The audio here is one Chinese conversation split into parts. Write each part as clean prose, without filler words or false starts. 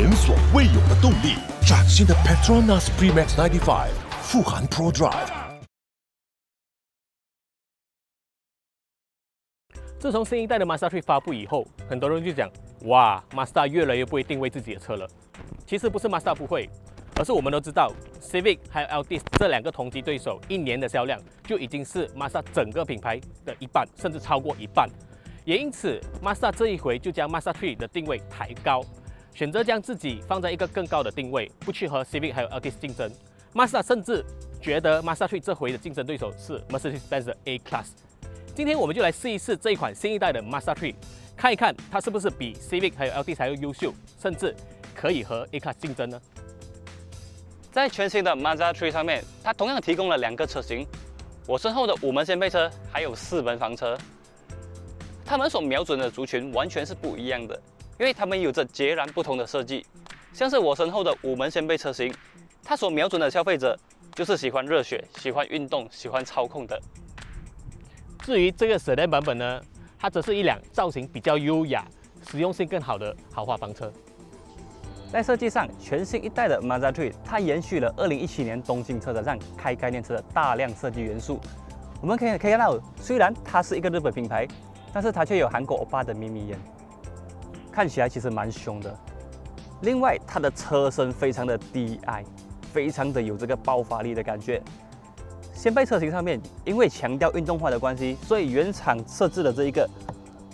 前所未有的动力。崭新的 Petronas Primax 95富含 Pro Drive。 自从新一代的 Mazda3 发布以后，很多人就讲：哇 ，Mazda 越来越不会定位自己的车了。其实不是 Mazda 不会，而是我们都知道 ，Civic 还有 Altis 这两个同级对手，一年的销量就已经是 Mazda 整个品牌的一半，甚至超过一半。也因此 ，Mazda 这一回就将 Mazda3 的定位抬高，选择将自己放在一个更高的定位，不去和 Civic 还有 Altis 竞争。Mazda 甚至觉得 Mazda3 这回的竞争对手是 Mercedes-Benz 的 A-Class。 今天我们就来试一试这一款新一代的 Mazda3， 看一看它是不是比 Civic 还有 Altis 还要优秀，甚至可以和 A-Class 竞争呢？在全新的 Mazda3 上面，它同样提供了两个车型，我身后的5门掀背车还有4门房车，它们所瞄准的族群完全是不一样的，因为它们有着截然不同的设计。像是我身后的5门掀背车型，它所瞄准的消费者就是喜欢热血、喜欢运动、喜欢操控的。 至于这个Sedan版本呢，它则是一辆造型比较优雅、实用性更好的豪华房车。在设计上，全新一代的 Mazda3， 它延续了2017年东京车展上开概念车的大量设计元素。我们可以看到，虽然它是一个日本品牌，但是它却有韩国欧巴的眯眯眼，看起来其实蛮凶的。另外，它的车身非常的低矮，非常的有这个爆发力的感觉。 掀背车型上面，因为强调运动化的关系，所以原厂设置了这一个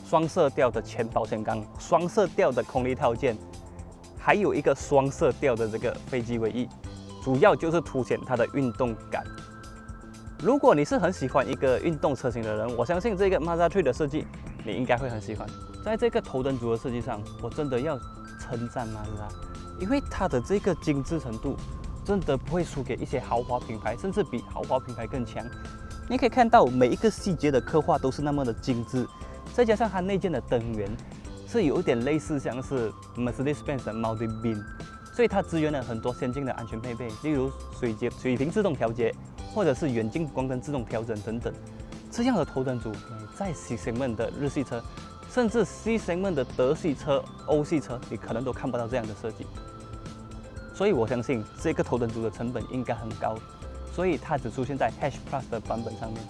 双色调的前保险杠、双色调的空力套件，还有一个双色调的这个飞机尾翼，主要就是凸显它的运动感。如果你是很喜欢一个运动车型的人，我相信这个 Mazda3 的设计你应该会很喜欢。在这个头灯组的设计上，我真的要称赞 Mazda， 因为它的这个精致程度。 真的不会输给一些豪华品牌，甚至比豪华品牌更强。你可以看到每一个细节的刻画都是那么的精致，再加上它内建的灯源是有一点类似像是 Mercedes-Benz 的 torsion beam， 所以它支援了很多先进的安全配备，例如水平自动调节，或者是远近光灯自动调整等等。这样的头灯组在 C segment 的日系车，甚至 C segment 的德系车、欧系车，你可能都看不到这样的设计。 所以我相信这个头灯组的成本应该很高，所以它只出现在 H+ 的版本上面。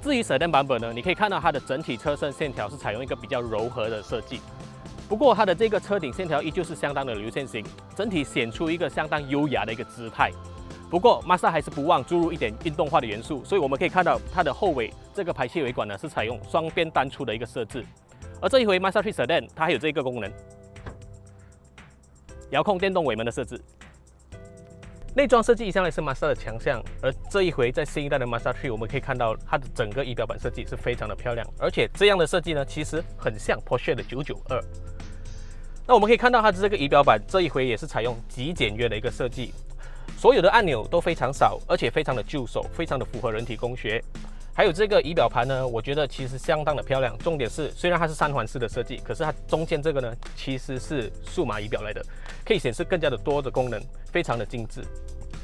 至于Sedan版本呢，你可以看到它的整体车身线条是采用一个比较柔和的设计，不过它的这个车顶线条依旧是相当的流线型，整体显出一个相当优雅的一个姿态。不过 Mazda 还是不忘注入一点运动化的元素，所以我们可以看到它的后尾这个排气尾管呢是采用双边单出的一个设置，而这一回 Mazda3 Sedan 它还有这个功能。 遥控电动尾门的设置，内装设计一向来是 Mazda 的强项，而这一回在新一代的 Mazda3， 我们可以看到它的整个仪表板设计是非常的漂亮，而且这样的设计呢，其实很像 Porsche 的992。那我们可以看到它的这个仪表板这一回也是采用极简约的一个设计，所有的按钮都非常少，而且非常的就手，非常的符合人体工学。还有这个仪表盘呢，我觉得其实相当的漂亮。重点是，虽然它是3环式的设计，可是它中间这个呢，其实是数码仪表来的。 可以显示更加的多的功能，非常的精致。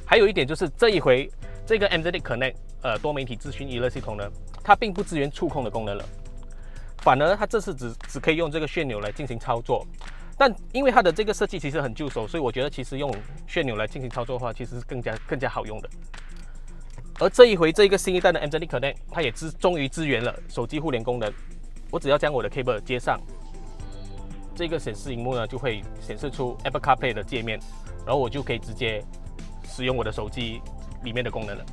还有一点就是这一回这个 MZD Connect 多媒体资讯娱乐系统呢，它并不支援触控的功能了，反而它这次只可以用这个旋钮来进行操作。但因为它的这个设计其实很就手，所以我觉得其实用旋钮来进行操作的话，其实是更加好用的。而这一回这个新一代的 MZD Connect， 它也终于支援了手机互联功能，我只要将我的 cable 接上。 这个显示屏幕呢，就会显示出 Apple CarPlay 的界面，然后我就可以直接使用我的手机里面的功能了。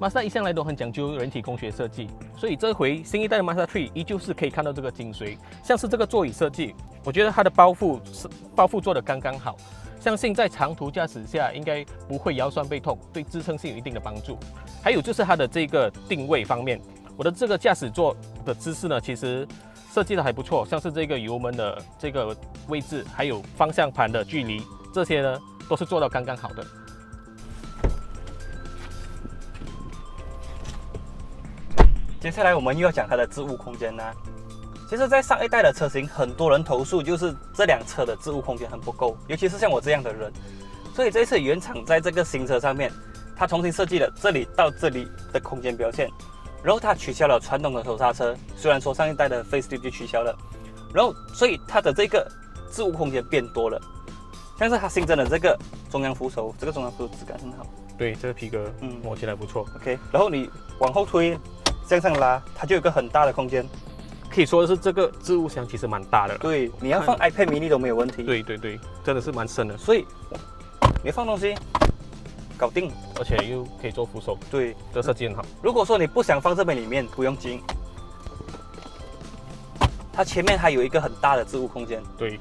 Mazda 一向来都很讲究人体工学设计，所以这回新一代的 Mazda3 依旧是可以看到这个精髓。像是这个座椅设计，我觉得它的包覆做得刚刚好，相信在长途驾驶下应该不会腰酸背痛，对支撑性有一定的帮助。还有就是它的这个定位方面，我的这个驾驶座的姿势呢，其实。 设计的还不错，像是这个油门的这个位置，还有方向盘的距离，这些呢都是做到刚刚好的。接下来我们又要讲它的置物空间啦。其实，在上一代的车型，很多人投诉就是这辆车的置物空间很不够，尤其是像我这样的人。所以这一次原厂在这个新车上面，它重新设计了这里到这里的空间表现。 然后它取消了传统的手刹车，虽然说上一代的 facelift 就取消了，然后所以它的这个置物空间变多了，但是它新增的这个中央扶手，这个中央扶手质感很好。对，这个皮革摸起来不错。OK， 然后你往后推，向上拉，它就有一个很大的空间。 可以说是这个置物箱其实蛮大的，对，你要放 iPad mini 都没有问题。对对对，真的是蛮深的，所以你放东西搞定，而且又可以做扶手，对，这设计很好。如果说你不想放这边里面，不用紧，它前面还有一个很大的置物空间，对，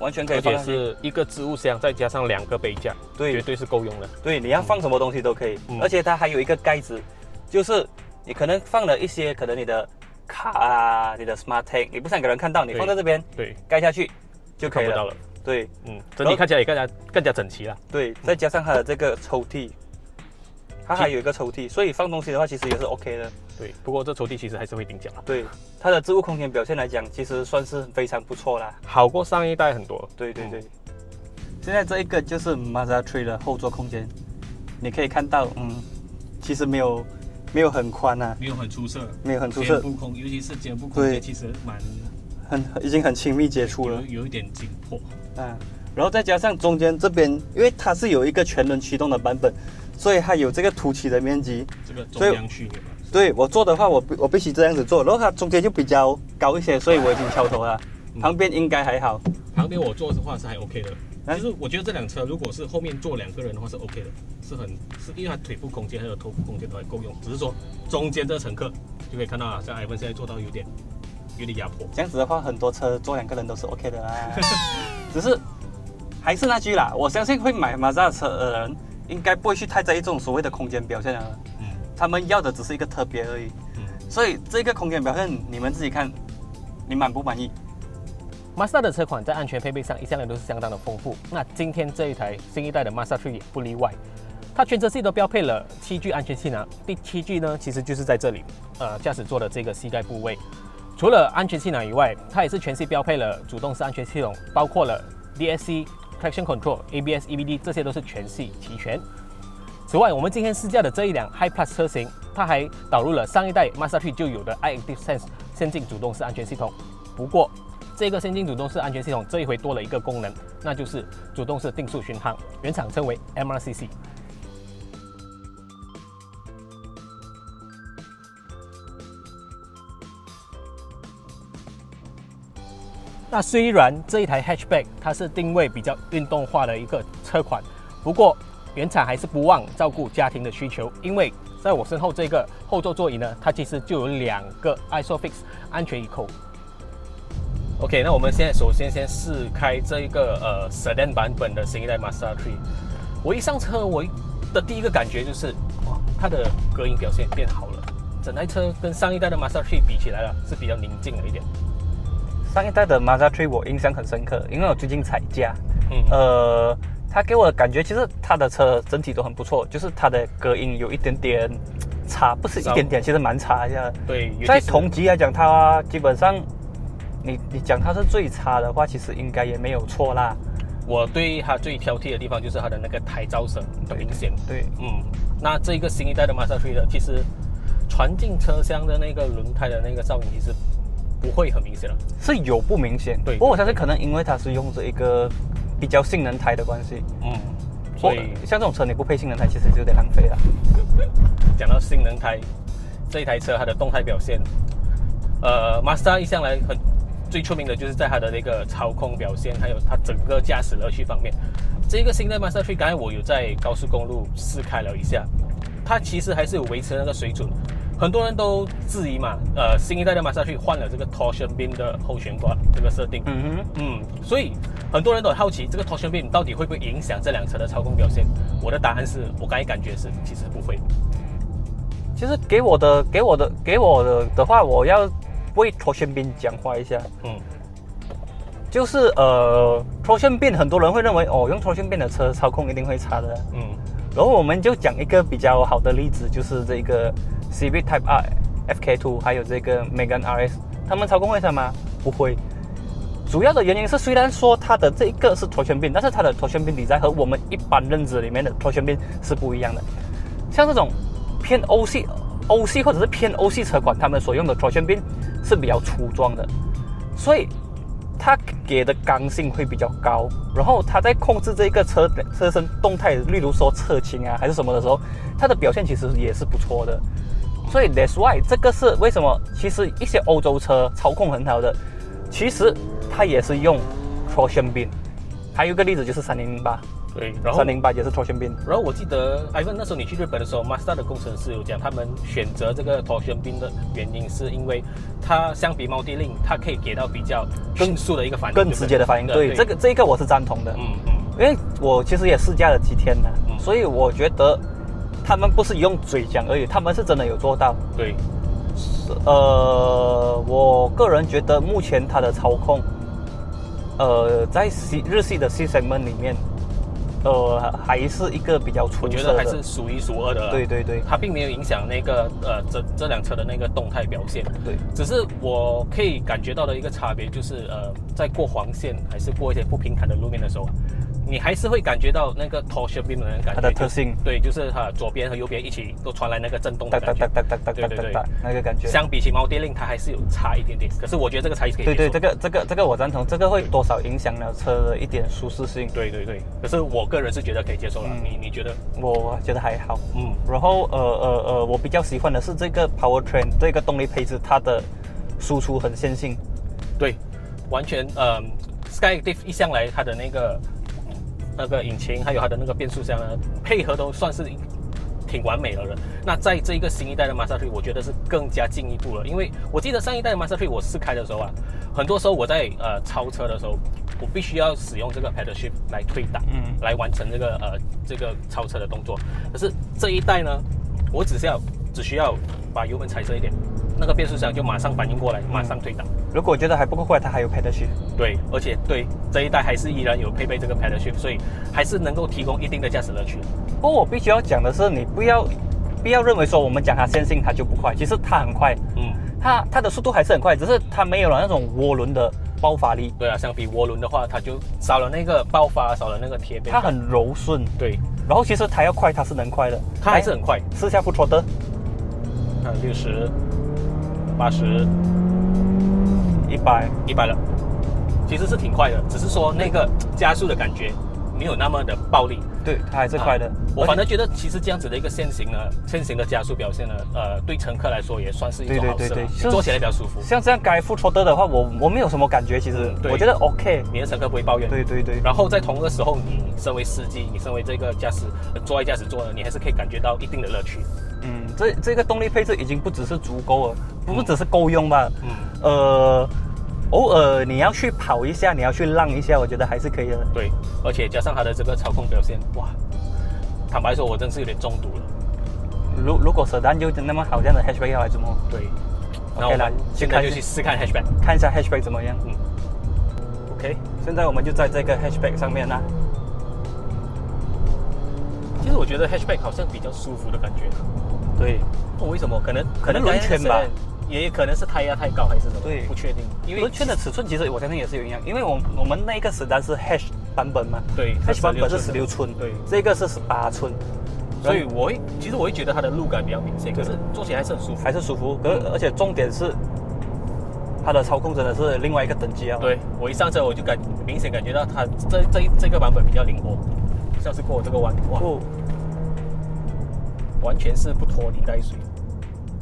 完全可以放。而且是一个置物箱，再加上2个杯架，对，绝对是够用的。对，你要放什么东西都可以，而且它还有一个盖子，就是你可能放了一些，可能你的。 卡啊，你的 smart tag， 你不想给人看到，你放在这边，对，盖下去就可以了。对，整体看起来也更加整齐了。对，再加上它的这个抽屉，它还有一个抽屉，所以放东西的话其实也是 OK 的。对，不过这抽屉其实还是会顶脚了。对，它的置物空间表现来讲，其实算是非常不错啦，好过上一代很多。对对对。现在这一个就是 Mazda3 的后座空间，你可以看到，其实没有很宽啊，没有很出色，没有很出色。肩部空，尤其是肩部空间，其实已经很亲密接触了，有一点紧迫。啊，然后再加上中间这边，因为它是有一个全轮驱动的版本，所以它有这个凸起的面积。这个中央区。对我做的话，我必须这样子做，然后它中间就比较高一些，所以我已经敲头了。旁边应该还好，旁边我坐的话是还 OK 的。 其实我觉得这辆车，如果是后面坐2个人的话是 OK 的，是因为它腿部空间还有头部空间都还够用，只是说中间这个乘客就可以看到啊，像iPhone现在坐到有点压迫。这样子的话，很多车坐2个人都是 OK 的啦。只是还是那句啦，我相信会买Mazda车的人应该不会去太在意这种所谓的空间表现了。他们要的只是一个特别而已。所以这个空间表现你们自己看，你满不满意？ Mazda 的车款在安全配备上一向来都是相当的丰富。那今天这一台新一代的 Mazda3 也不例外，它全车系都标配了7具安全气囊。第7具呢，其实就是在这里，驾驶座的这个膝盖部位。除了安全气囊以外，它也是全系标配了主动式安全系统，包括了 DSC、Traction Control、ABS、EBD， 这些都是全系齐全。此外，我们今天试驾的这一辆 High Plus 车型，它还导入了上一代 Mazda3 就有的 i-Active Sense 先进主动式安全系统。不过， 这个先进主动式安全系统这一回多了一个功能，那就是主动式定速巡航，原厂称为 MRCC。那虽然这一台 Hatchback 它是定位比较运动化的一个车款，不过原厂还是不忘照顾家庭的需求，因为在我身后这个后座座椅呢，它其实就有2个 ISOFIX 安全椅扣。 OK， 那我们现在首先先试开这一个Sedan 版本的新一代 Mazda 3。我一上车，我的第一个感觉就是，哇，它的隔音表现变好了。整台车跟上一代的 Mazda 3比起来了，是比较宁静了一点。上一代的 Mazda 3我印象很深刻，因为我最近踩驾，它给我的感觉其实它的车整体都很不错，就是它的隔音有一点点差，不是一点点，其实蛮差一下。对，在同级来讲，它基本上。 你讲它是最差的话，其实应该也没有错啦。我对它最挑剔的地方就是它的那个胎噪声很明显。对，那这个新一代的 Mazda3 的，其实传进车厢的那个轮胎的那个噪音其实不会很明显了，是有不明显。对，不过我相信可能因为它是用着一个比较性能胎的关系。所以像这种车你不配性能胎，其实就有点浪费了。讲到性能胎，这一台车它的动态表现，Mazda 一向来很。 最出名的就是在它的那个操控表现，还有它整个驾驶乐趣方面。这个新的 Mazda3， 刚才我有在高速公路试开了一下，它其实还是有维持那个水准。很多人都质疑嘛，新一代的 Mazda3 换了这个 torsion beam 的后悬挂这个设定，所以很多人都很好奇，这个 torsion beam 到底会不会影响这辆车的操控表现？我的答案是我刚才感觉是，其实不会。其实给我的话，我要。 为torsion beam讲话一下，就是torsion beam很多人会认为哦，用torsion beam的车操控一定会差的，然后我们就讲一个比较好的例子，就是这个 Civic Type R FK2， 还有这个 Mégane RS， 他们操控会差吗？不会。主要的原因是，虽然说它的这一个是torsion beam，但是它的torsion beam design和我们一般认知里面的torsion beam是不一样的。像这种偏欧系或者是偏欧系车款，他们所用的torsion beam 是比较粗壮的，所以它给的刚性会比较高，然后它在控制这个车身动态，例如说侧倾啊还是什么的时候，它的表现其实也是不错的。所以 that's why 这个是为什么，其实一些欧洲车操控很好的，其实它也是用 torsion beam。还有一个例子就是3008。对，然后308也是 torsion beam。然后我记得 Ivan 那时候你去日本的时候 ，Mazda 的工程师有讲，他们选择这个 torsion beam 的原因是因为它相比 multi-link 它可以给到比较迅速的一个反应，更直接的反应。对，这个我是赞同的。因为我其实也试驾了几天了，所以我觉得他们不是用嘴讲而已，他们是真的有做到。对，我个人觉得目前它的操控，在日系的 C segment 里面。还是一个比较出色的，我觉得还是数一数二的。对对对，它并没有影响那个这辆车的那个动态表现。对，只是我可以感觉到的一个差别就是在过黄线还是过一些不平坦的路面的时候啊，你还是会感觉到那个 torsion beam 的那个感觉，它的特性。对，就是它左边和右边一起都传来那个震动的感觉，对，那个感觉。相比起 multi-link 它还是有差一点点，可是我觉得这个差异可以接受。对对，这个我赞同，这个会多少影响了车的一点舒适性。对对对，可是我个人是觉得可以接受了，你觉得？我觉得还好，然后我比较喜欢的是这个 powertrain 这个动力配置，它的输出很线性。对，完全Skyactiv 一向来它的那个引擎还有它的那个变速箱呢，配合都算是挺完美了。那在这一个新一代的 Mazda3 我觉得是更加进一步了，因为我记得上一代的 Mazda3 我试开的时候啊，很多时候我在超车的时候，我必须要使用这个 pedal shift 来推档，来完成这个超车的动作。可是这一代呢，我只需要把油门踩深一点，那个变速箱就马上反应过来，马上推档。如果我觉得还不够快，它还有 pedal shift。对，而且对这一代还是依然有配备这个 pedal shift， 所以还是能够提供一定的驾驶乐趣。不过我必须要讲的是，你不要认为说我们讲它线性它就不快，其实它很快，它的速度还是很快，只是它没有了那种涡轮的爆发力。对啊，相比涡轮的话，它就少了那个爆发，少了那个贴边。它很柔顺。对，然后其实它要快，它是能快的，它还是很快。试下不错的，60、80、100了，其实是挺快的，只是说那个加速的感觉没有那么的暴力。对，它还是快的。我反而觉得，其实这样子的一个线型的加速表现呢，对乘客来说也算是一种好事。对，坐起来比较舒服。像这样该full throttle的话，我没有什么感觉，其实我觉得 OK， 你的乘客不会抱怨。对对对。然后在同一个时候，你身为司机，你身为这个驾驶坐在驾驶座呢，你还是可以感觉到一定的乐趣。这个动力配置已经不只是足够了，不只是够用吧？偶尔你要去跑一下，你要去浪一下，我觉得还是可以的。对，而且加上它的这个操控表现，哇，坦白说，我真是有点中毒了。如果sedan就那么好，这样的 hatchback 要来怎么？对，那我们现在就去试看 hatchback， 看一下 hatchback 怎么样。OK， 现在我们就在这个 hatchback 上面啦。其实我觉得 hatchback 好像比较舒服的感觉。对，为什么？可能轮圈吧，也可能是胎压太高还是什么？对，不确定。因为轮圈的尺寸其实我相信也是有影响，因为我们那个sedan是 hatch 版本嘛，对 ，hatch 版本是16寸，对，这个是18寸，所以其实我会觉得它的路感比较明显，可是坐起来还是很舒服，还是舒服。而且重点是，它的操控真的是另外一个等级啊。对，我一上车我就明显感觉到它这个版本比较灵活，像是过我这个弯，哇。完全是不拖泥带水，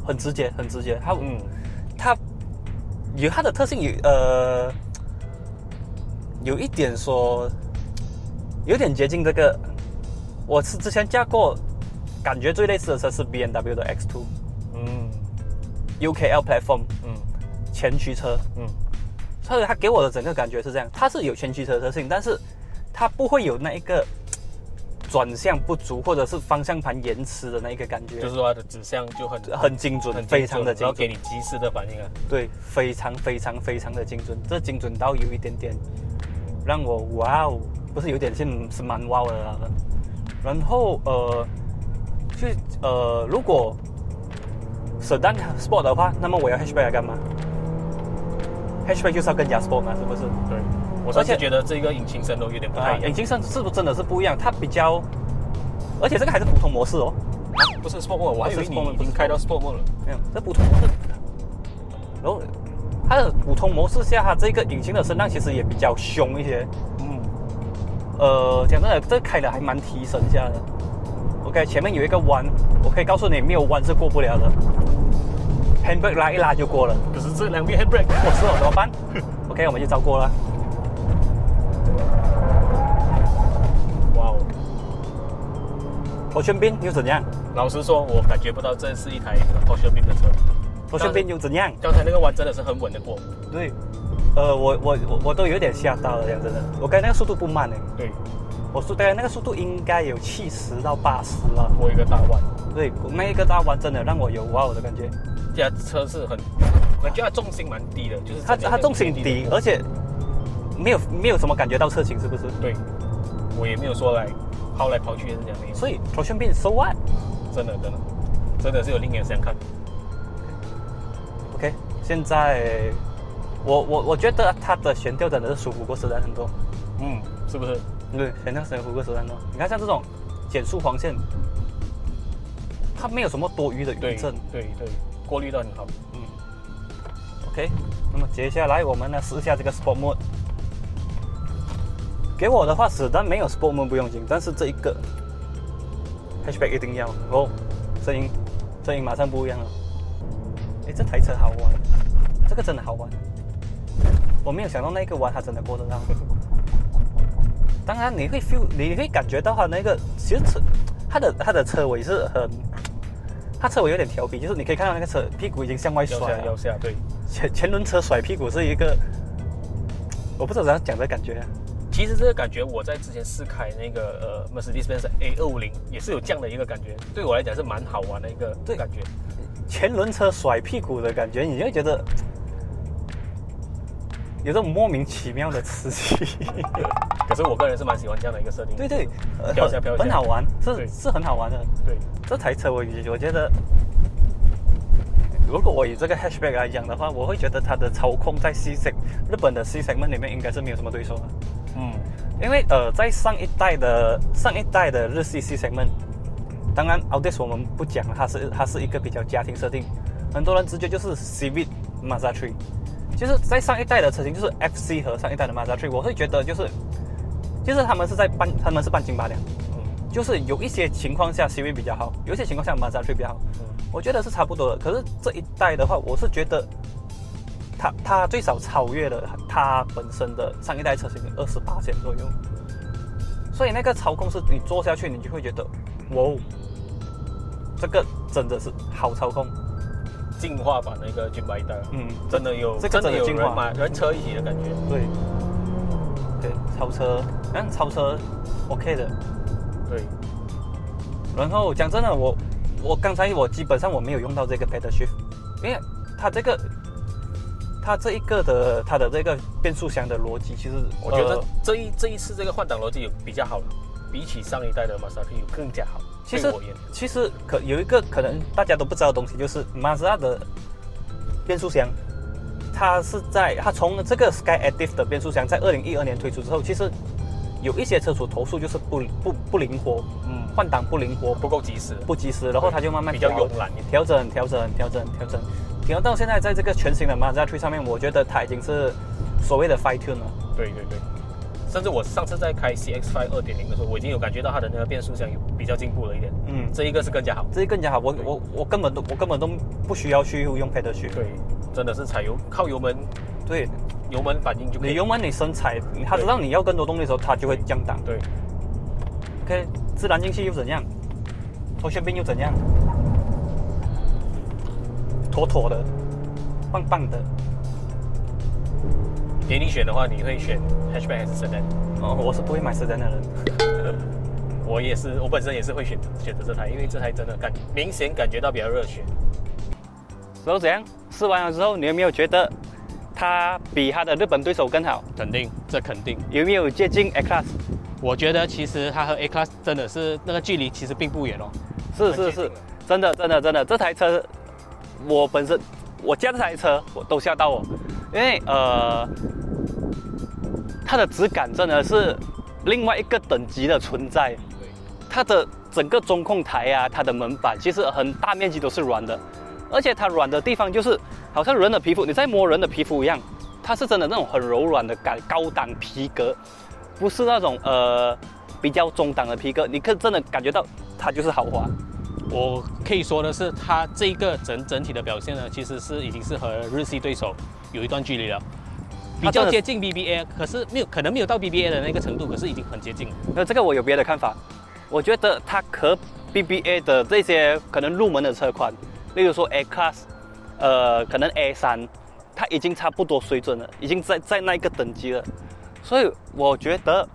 很直接，很直接。它有它的特性，有一点说，有点接近这个。我是之前驾过，感觉最类似的车是 BMW 的 X2，UKL platform，前驱车，所以它给我的整个感觉是这样，它是有前驱车的特性，但是它不会有那一个。转向不足，或者是方向盘延迟的那一个感觉，就是说它的指向就很精准，非常的精准，然后给你及时的反应啊。对，非常非常非常的精准，这精准到有一点点让我哇哦，不是有点是蛮哇哦的啦。然后如果sedan sport 的话，那么我要 hatchback 来干嘛 ？hatchback 就是要更加 sport 嘛，是不是？对。我甚至觉得这个引擎声都有点不太一样，引擎声是不是真的是不一样？它比较，而且这个还是普通模式哦，不是 Sport Mode， 我还以为你已经开到 Sport Mode 了。没有，这普通模式。然后它的普通模式下，它这个引擎的声浪其实也比较凶一些。讲真的，这开的还蛮提神下的。OK， 前面有一个弯，我可以告诉你，没有弯是过不了的。Handbrake 拉一拉就过了。可是这两边 handbrake， 我知道怎么办？OK， 我们就照过了。 torsion beam 又怎样？老实说，我感觉不到这是一台 torsion beam 的车。torsion beam 又怎样？刚才那个弯真的是很稳的过。对，我都有点吓到了，讲真的。我感觉那个速度不慢诶。对，我说对，那个速度应该有70到80了。过一个大弯。对，那一个大弯真的让我有哇的感觉。这车是很，感觉它重心蛮低的，就是它重心低，而且没有什么感觉到车型，是不是？对，我也没有说来。 跑来跑去也是这样的，所以torsion beam so what？ 真的是有另眼相看。OK， 现在我觉得它的悬吊真的是舒服过实在很多。嗯，是不是？对，悬吊舒服过实在很多。你看像这种减速黄线，它没有什么多余的余震，对，过滤得很好。嗯。OK， 那么接下来我们来试一下这个 Sport Mode。 给我的话，子弹没有 Sport Mode 不用紧，但是这一个 Hatchback 一定要哦，声音马上不一样了。哎，这台车好玩，这个真的好玩。我没有想到那个弯它真的过得到。当然你会感觉到它那个，其实它的车尾是很，它车尾有点调皮，就是你可以看到那个车屁股已经向外甩了，摇下对，前轮车甩屁股是一个，我不知道怎样讲的感觉。 其实这个感觉，我在之前试开那个Mercedes-Benz A250 也是有这样的一个感觉，对我来讲是蛮好玩的一个感觉。前轮车甩屁股的感觉，你就觉得有这种莫名其妙的刺激。可是我个人是蛮喜欢这样的一个设定。对，飘一下，很好玩，是很好玩的。对，这台车我觉得，如果我以这个 hatchback 来讲的话，我会觉得它的操控在 日本的 C segment 里面应该是没有什么对手的。 嗯，因为在上一代的日系 C segment， 当然 Altis 我们不讲了，它是一个比较家庭设定，很多人直觉就是 Civic Mazda3， 其实在上一代的车型就是 FC 和上一代的 Mazda3， 我会觉得就是他们是半斤八两，嗯，就是有一些情况下 Civic 比较好，有一些情况下 Mazda3 比较好，嗯，我觉得是差不多的。可是这一代的话，我是觉得。 它最少超越了它本身的上一代车型的28%左右，所以那个操控是你坐下去，你就会觉得，哇，这个真的是好操控，进化版的一个GT1，嗯，真的有，这个真的有进化，人车一体的感觉，对，对，超车 ，OK 的，对，然后讲真的，我刚才基本上我没有用到这个 pedal shift， 因为它这个。 它的这个变速箱的逻辑，其实我觉得这一次这个换挡逻辑有比较好了，比起上一代的 Mazda3 有更加好。其实有一个可能大家都不知道的东西，就是 Mazda 的变速箱，它从这个 Skyactiv 的变速箱在2012年推出之后，其实有一些车主投诉就是不灵活，嗯，换挡不灵活，不够及时，然后它就慢慢比较慵懒，调整。 然后到现在，在这个全新的 Mazda3 上面，我觉得它已经是所谓的 fine tune 了。对，甚至我上次在开 CX-5 2.0 的时候，我已经有感觉到它的那个变速箱有比较进步了一点。嗯，这一个是更加好，我根本都不需要去用 pedal shift。对，真的是踩油靠油门，对，油门反应就可以。你油门你深踩，它知道你要更多动力的时候，它就会降档。对。OK， 自然进气又怎样？torsion beam又怎样？ 妥的，棒的。给你选的话，你会选 hatchback 还是 sedan？ 哦，我是不会买 sedan 的人。我也是，我本身也是会选择这台，因为这台真的明显感觉到比较热血。然后怎样？试完了之后，你有没有觉得它比它的日本对手更好？肯定，这肯定。有没有接近 A-Class？ 我觉得其实它和 A-Class 真的是那个距离其实并不远哦。是，真的，这台车。 我本身，我驾这台车，我都吓到我，因为它的质感真的是另外一个等级的存在。它的整个中控台啊，它的门板其实很大面积都是软的，而且它软的地方就是好像人的皮肤，你在摸人的皮肤一样，它是真的那种很柔软的高档皮革，不是那种比较中档的皮革，你可真的感觉到它就是豪华。 我可以说的是，它这个整体的表现呢，其实是已经是和日系对手有一段距离了，比较接近 BBA， 可是没有可能没有到 BBA 的那个程度，可是已经很接近了。那这个我有别的看法，我觉得它和 BBA 的这些可能入门的车款，例如说 A-Class， 可能 A3， 它已经差不多水准了，已经在那一个等级了，所以我觉得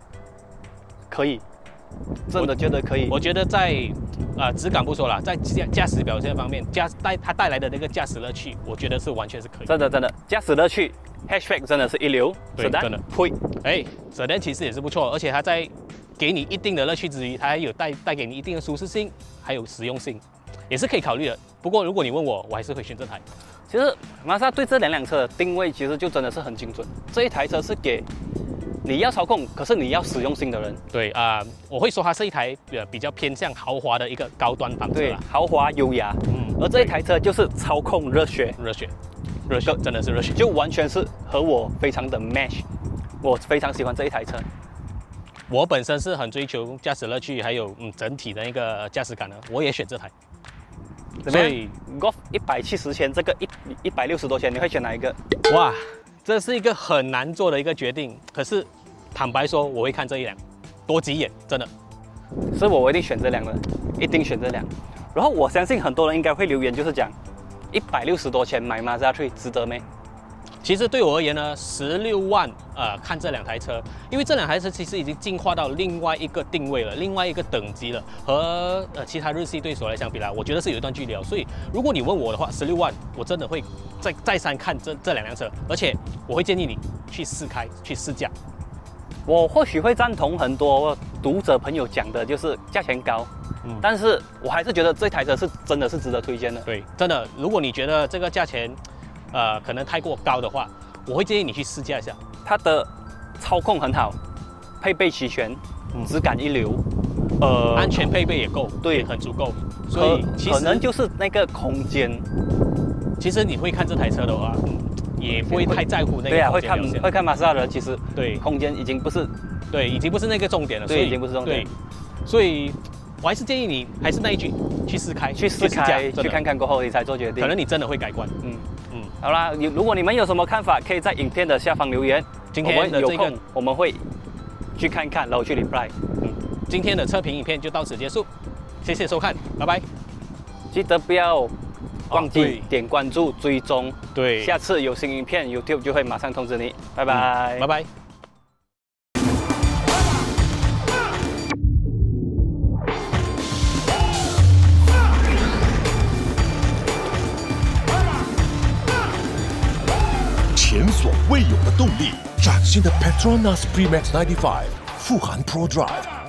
可以，真的觉得可以。我觉得在 质感不说了，在驾驶表现方面，它带来的那个驾驶乐趣，我觉得是完全是可以。真的，驾驶乐趣 ，hatchback 真的是一流，对，真的会。哎，这点其实也是不错，而且它在给你一定的乐趣之余，它还有带给你一定的舒适性，还有实用性，也是可以考虑的。不过如果你问我，我还是会选这台。其实马自达对这两辆车的定位，其实就真的是很精准。这一台车是给 你要操控，可是你要实用性的人。对啊、我会说它是一台比较偏向豪华的一个高端房车。对，豪华优雅。嗯，而这一台车就是操控热血，真的是热血，就完全是和我非常的 match。我非常喜欢这一台车。我本身是很追求驾驶乐趣，还有整体的一个驾驶感的，我也选这台。所以 Golf 170千，这个160多千，你会选哪一个？哇！ 这是一个很难做的一个决定，可是坦白说，我会看这一辆，多几眼，真的。是我一定选这辆的，一定选这辆。然后我相信很多人应该会留言，就是讲160多千买Mazda3值得没？其实对我而言呢，16万看这两台车，因为这两台车其实已经进化到另外一个定位了，另外一个等级了，和其他日系对手来相比啦，我觉得是有一段距离了。所以如果你问我的话，16万我真的会 再三看这两辆车，而且我会建议你去试开、去试驾。我或许会赞同很多读者朋友讲的，就是价钱高，但是我还是觉得这台车是真的是值得推荐的。对，真的，如果你觉得这个价钱，可能太过高的话，我会建议你去试驾一下。它的操控很好，配备齐全，质感一流，安全配备也够，对，也很足够。所以其实可能就是那个空间。 其实你会看这台车的话，也不会太在乎那个。对啊，会看马自达的，其实对空间已经不是，对，已经不是那个重点了。对，已经不是重点。对，所以我还是建议你，还是那一句，去试开，去试驾，去看看过后你才做决定。可能你真的会改观。好啦，如果你们有什么看法，可以在影片的下方留言。今天的这个我们会去看看，然后去 reply。今天的车评影片就到此结束，谢谢收看，拜拜。记得不要 忘记点关注、追踪，对，下次有新影片 ，YouTube 就会马上通知你。拜拜，拜拜。前所未有的动力，崭新的 Petronas Primax 95，富含 Pro Drive。